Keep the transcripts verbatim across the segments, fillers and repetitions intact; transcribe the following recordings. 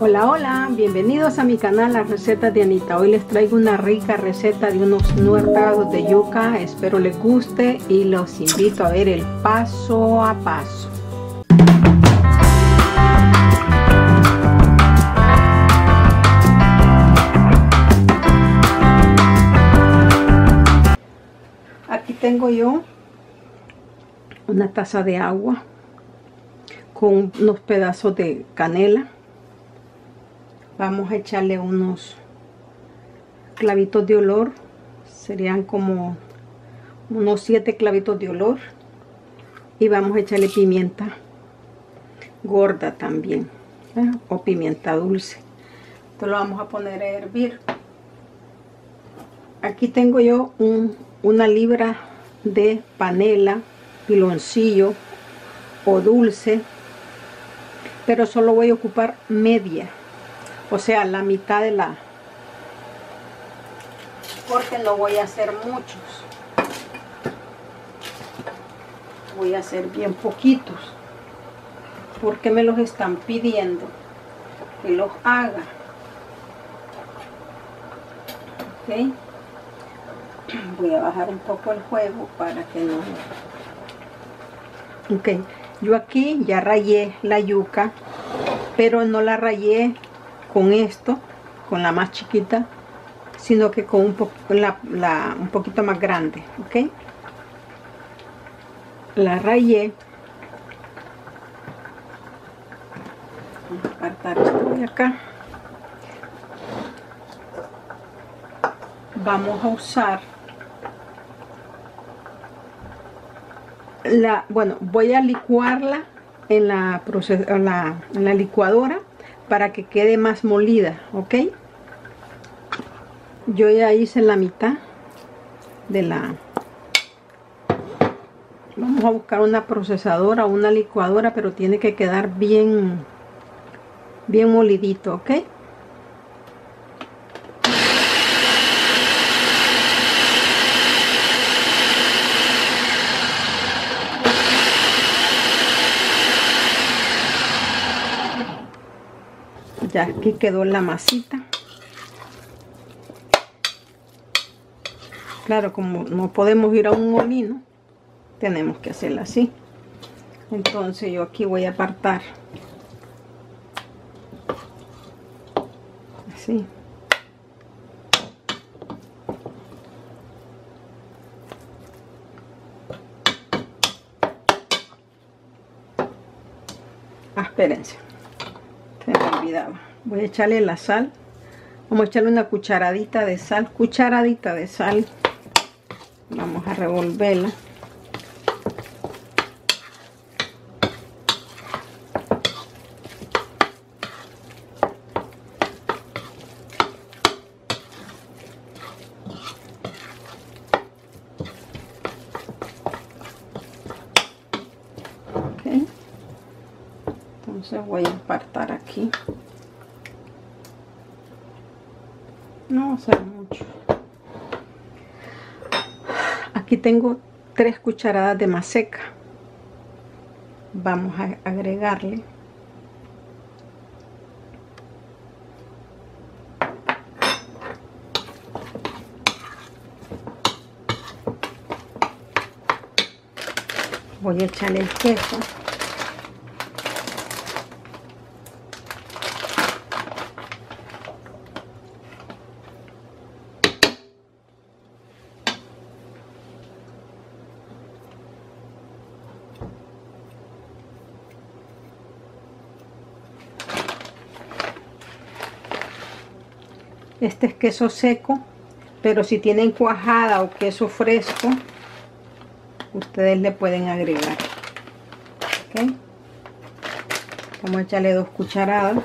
Hola, hola, bienvenidos a mi canal Las Recetas de Anita. Hoy les traigo una rica receta de unos muerdagos de yuca. Espero les guste y los invito a ver el paso a paso. Aquí tengo yo una taza de agua con unos pedazos de canela. Vamos a echarle unos clavitos de olor, serían como unos siete clavitos de olor, y vamos a echarle pimienta gorda también, ¿eh? O pimienta dulce. Esto lo vamos a poner a hervir. Aquí tengo yo un, una libra de panela, piloncillo o dulce, pero solo voy a ocupar media. O sea, la mitad de la, porque no voy a hacer muchos, voy a hacer bien poquitos, porque me los están pidiendo que los haga. Ok, voy a bajar un poco el fuego para que no. Ok, yo aquí ya rayé la yuca, pero no la rayé con esto, con la más chiquita, sino que con un, po la, la, un poquito más grande, ¿ok? La rayé. Vamos a apartar esto de acá. Vamos a usar la, bueno, voy a licuarla en la, proces en la, en la licuadora, para que quede más molida, ¿ok? Yo ya hice la mitad de la... Vamos a buscar una procesadora o una licuadora, pero tiene que quedar bien, bien molidito, ¿ok? Ya aquí quedó la masita. Claro, como no podemos ir a un molino, tenemos que hacerla así. Entonces yo aquí voy a apartar. Así. Ah, espérense. Voy a echarle la sal. Vamos a echarle una cucharadita de sal. Cucharadita de sal. Vamos a revolverla. Ok. Entonces voy a apartar aquí. No va a ser mucho. Aquí tengo tres cucharadas de maseca. Vamos a agregarle. Voy a echarle el queso. Este es queso seco, pero si tienen cuajada o queso fresco, ustedes le pueden agregar. ¿Okay? Vamos a echarle dos cucharadas.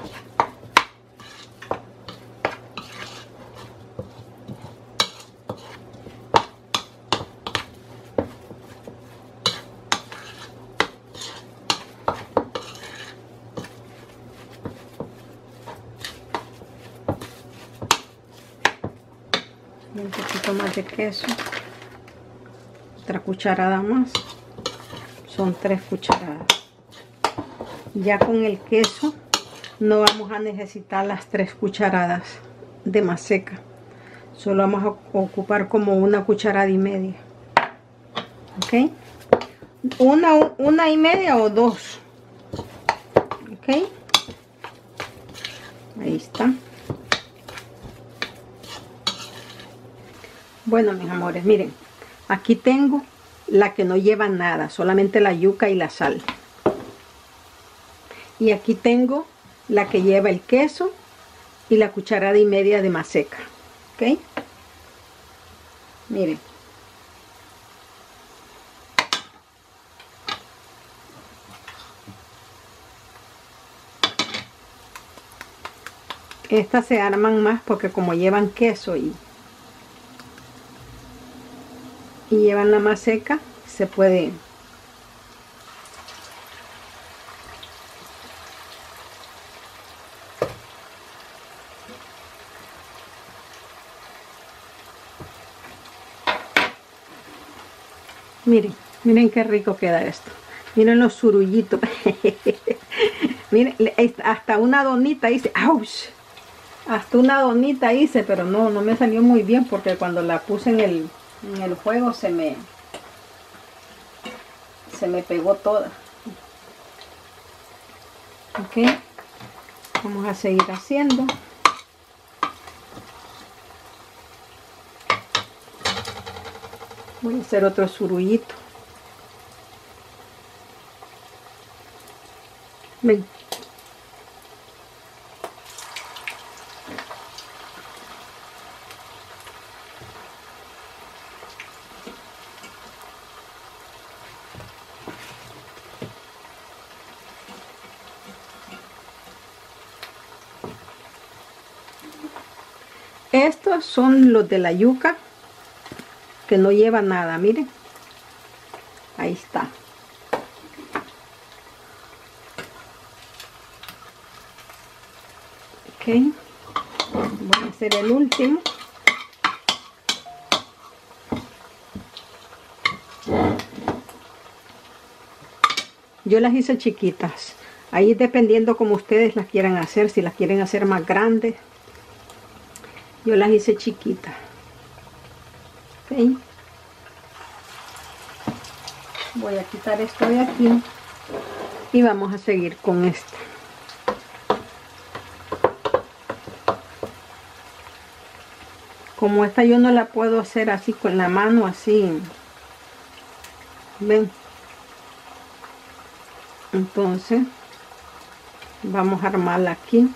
Un poquito más de queso, otra cucharada más, son tres cucharadas. Ya con el queso no vamos a necesitar las tres cucharadas de maseca, solo vamos a ocupar como una cucharada y media, ok, una, una y media o dos, ok, ahí está. Bueno, mis amores, miren, aquí tengo la que no lleva nada, solamente la yuca y la sal, y aquí tengo la que lleva el queso y la cucharada y media de maseca, ¿ok? Miren, estas se arman más porque como llevan queso y y llevan la maseca, se puede miren, miren qué rico queda esto, miren los surullitos. Miren, hasta una donita hice, ¡auch! Hasta una donita hice, pero no, no me salió muy bien porque cuando la puse en el en el fuego se me se me pegó toda, ok. Vamos a seguir haciendo. Voy a hacer otro surullito. Ven. Estos son los de la yuca que no lleva nada, miren, ahí está. Ok, voy a hacer el último. Yo las hice chiquitas, ahí dependiendo como ustedes las quieran hacer, si las quieren hacer más grandes. Yo las hice chiquitas, okay. Voy a quitar esto de aquí y vamos a seguir con esta. Como esta yo no la puedo hacer así con la mano, así, ven, entonces vamos a armarla aquí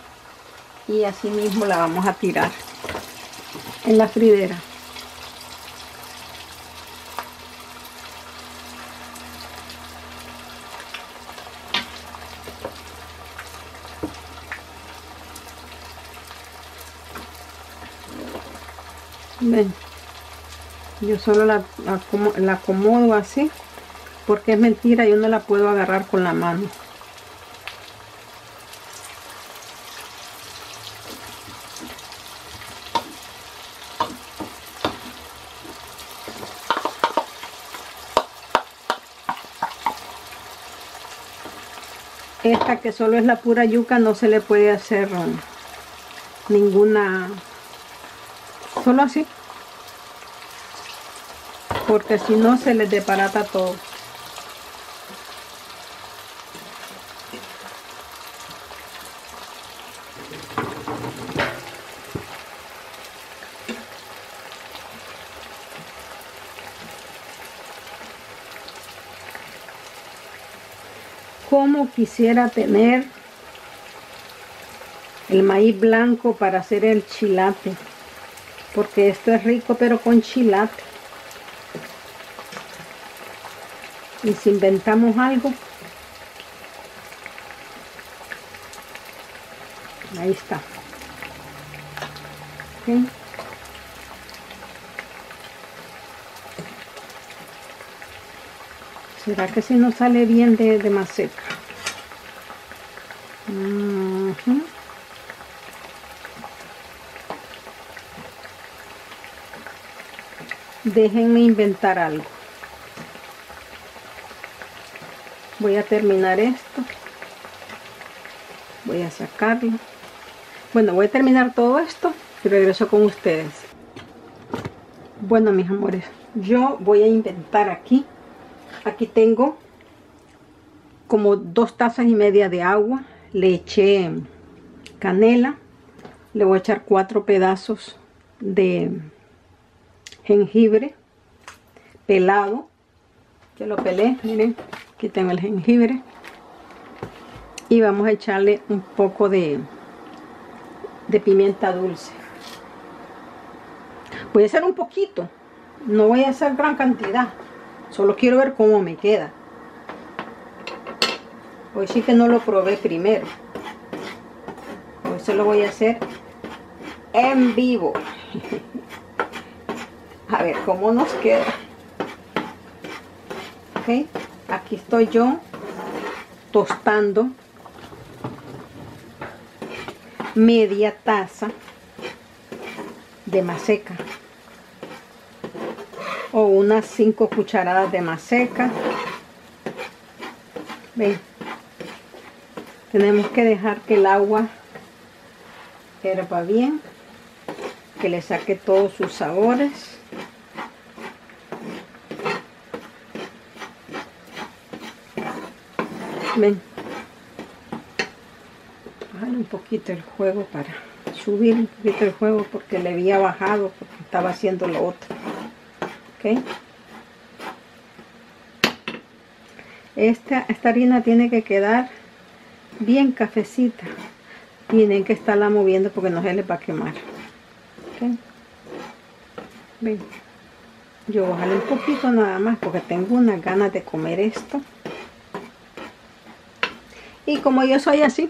y así mismo la vamos a tirar en la fridera. Ven, yo solo la, la acomodo así porque es mentira, yo no la puedo agarrar con la mano. Esta que solo es la pura yuca no se le puede hacer ninguna, solo así, porque si no se les desbarata todo. Como quisiera tener el maíz blanco para hacer el chilate, porque esto es rico pero con chilate, y si inventamos algo, ahí está, ¿sí? ¿Será que si no sale bien de, de maseca? Uh-huh. Déjenme inventar algo. Voy a terminar esto. Voy a sacarlo. Bueno, voy a terminar todo esto y regreso con ustedes. Bueno, mis amores, yo voy a inventar aquí. Aquí tengo como dos tazas y media de agua. Le eché canela. Le voy a echar cuatro pedazos de jengibre pelado. Yo lo pelé, miren, aquí tengo el jengibre. Y vamos a echarle un poco de, de pimienta dulce. Voy a hacer un poquito, no voy a hacer gran cantidad. Solo quiero ver cómo me queda. Hoy sí que no lo probé primero. Hoy se lo voy a hacer en vivo. A ver cómo nos queda. Ok, aquí estoy yo tostando media taza de maseca o unas cinco cucharadas de maseca. Ven, tenemos que dejar que el agua hierva bien, que le saque todos sus sabores. Ven, bajar un poquito el juego para subir un poquito el juego porque le había bajado porque estaba haciendo lo otro. Ok, esta, esta harina tiene que quedar bien cafecita, tienen que estarla moviendo porque no se les va a quemar. Ok, ven, yo bajaré un poquito nada más porque tengo unas ganas de comer esto. Y como yo soy así,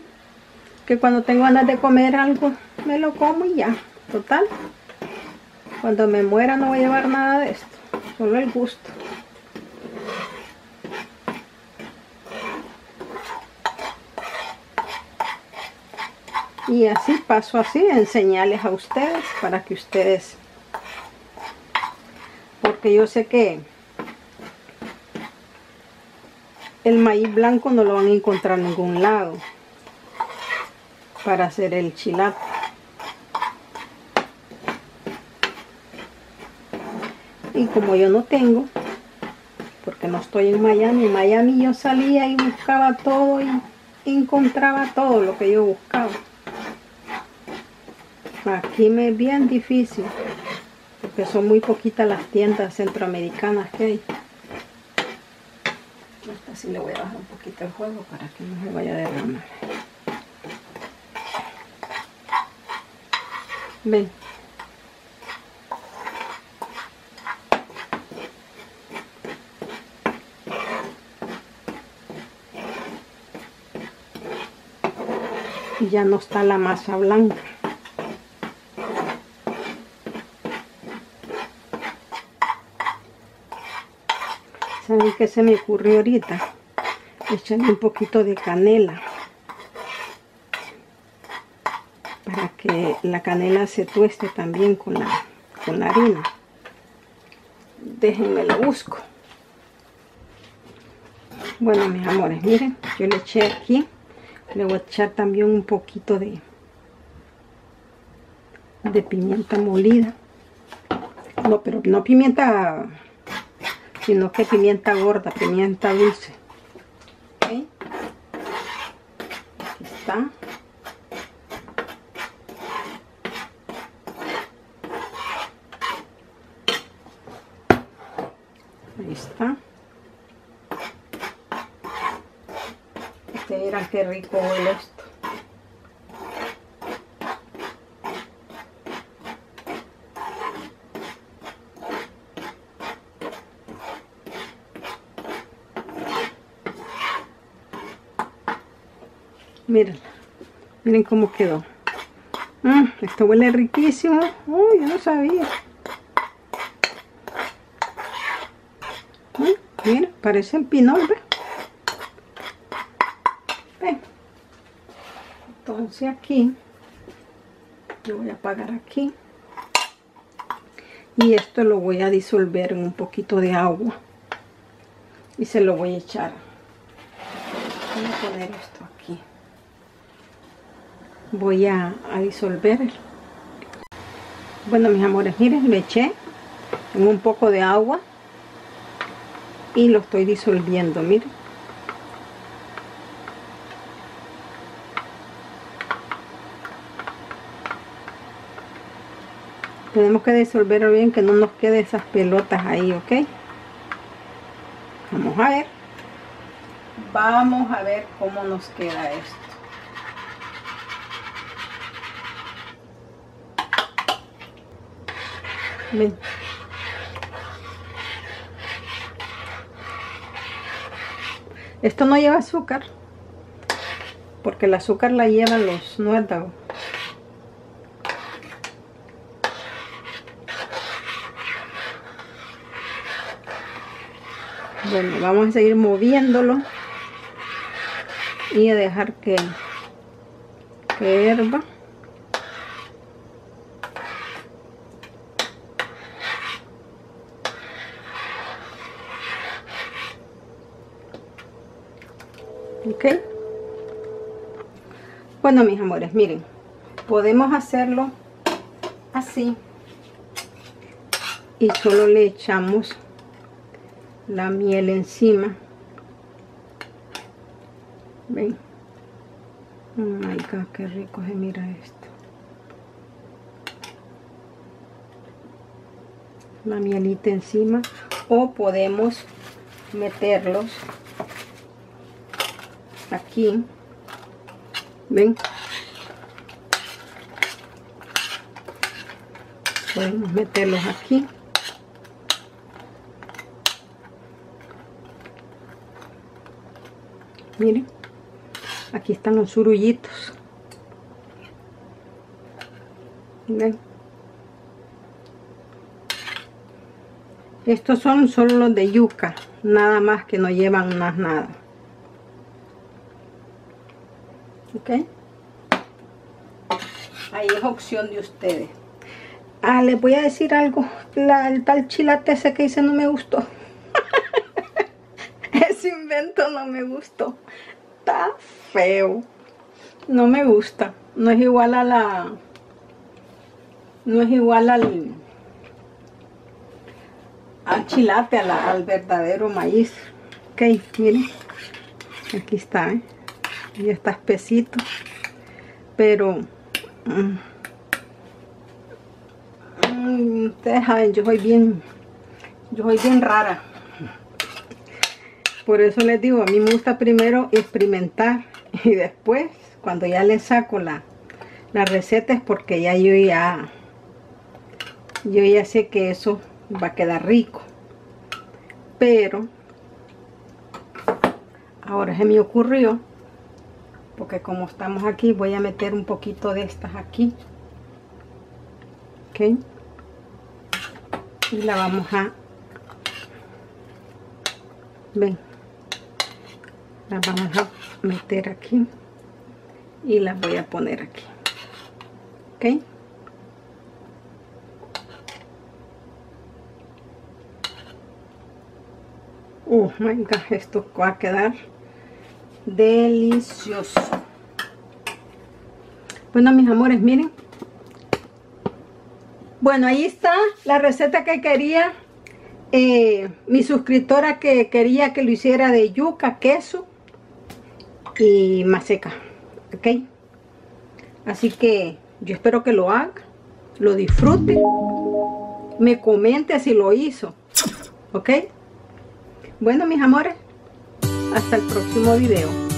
que cuando tengo ganas de comer algo, me lo como y ya. Total, cuando me muera no voy a llevar nada de esto, solo el gusto. Y así, paso así, enseñarles a ustedes, para que ustedes... Porque yo sé que... el maíz blanco no lo van a encontrar en ningún lado para hacer el chilate. Y como yo no tengo, porque no estoy en Miami, en Miami yo salía y buscaba todo y encontraba todo lo que yo buscaba. Aquí me es bien difícil, porque son muy poquitas las tiendas centroamericanas que hay. Así le voy a bajar un poquito el fuego para que no se vaya a derramar. Ven. Y ya no está la masa blanca. ¿Saben qué se me ocurrió ahorita? Echarle un poquito de canela para que la canela se tueste también con la, con la harina. Déjenme lo busco. Bueno, mis amores, miren, yo le eché aquí. Le voy a echar también un poquito de, de pimienta molida. No, pero no pimienta... sino que pimienta gorda, pimienta dulce. ¿Okay? Aquí está. Ahí está. Ustedes verán qué rico huele esto. Miren, miren cómo quedó. Mm, esto huele riquísimo. Uy, yo no sabía. Mm, miren, parecen pinol, ¿ve? ¿Ve? Entonces aquí, yo voy a apagar aquí. Y esto lo voy a disolver en un poquito de agua. Y se lo voy a echar. Voy a poner esto aquí. voy a, a disolver. Bueno, mis amores, miren, lo eché en un poco de agua y lo estoy disolviendo, miren. Tenemos que disolverlo bien, que no nos quede esas pelotas ahí, ¿ok? Vamos a ver. Vamos a ver cómo nos queda esto. Ven. Esto no lleva azúcar, porque el azúcar la llevan los muerdagos. Bueno, vamos a seguir moviéndolo y a dejar que, que hierva. Ok. Bueno, mis amores, miren, podemos hacerlo así y solo le echamos la miel encima. Ven. Oh my God, qué rico se mira esto. La mielita encima. O podemos meterlos aquí. Ven. Podemos meterlos aquí. Miren, aquí están los surullitos. ¿Ven? Estos son solo los de yuca, nada más, que no llevan más nada. ¿Ok? Ahí es opción de ustedes. Ah, les voy a decir algo. La, el tal chilate ese que hice no me gustó. Invento no me gustó, está feo, no me gusta, no es igual a la, no es igual al, al chilate, a la, al verdadero maíz. Ok, miren, aquí está, ¿eh? Ya está espesito, pero mmm, ustedes saben, yo soy bien, yo soy bien rara. Por eso les digo, a mí me gusta primero experimentar y después, cuando ya les saco la, la receta, es porque ya yo ya yo ya sé que eso va a quedar rico. Pero ahora se me ocurrió, porque como estamos aquí, voy a meter un poquito de estas aquí. ¿Ok? Y la vamos a... Ven. Las vamos a meter aquí y las voy a poner aquí. Ok, oh my God, esto va a quedar delicioso. Bueno, mis amores, miren, bueno, ahí está la receta que quería. Eh, mi suscriptora que quería que lo hiciera de yuca, queso y maseca. Ok, así que yo espero que lo haga, lo disfrute, me comente si lo hizo. Ok, bueno, mis amores, hasta el próximo video.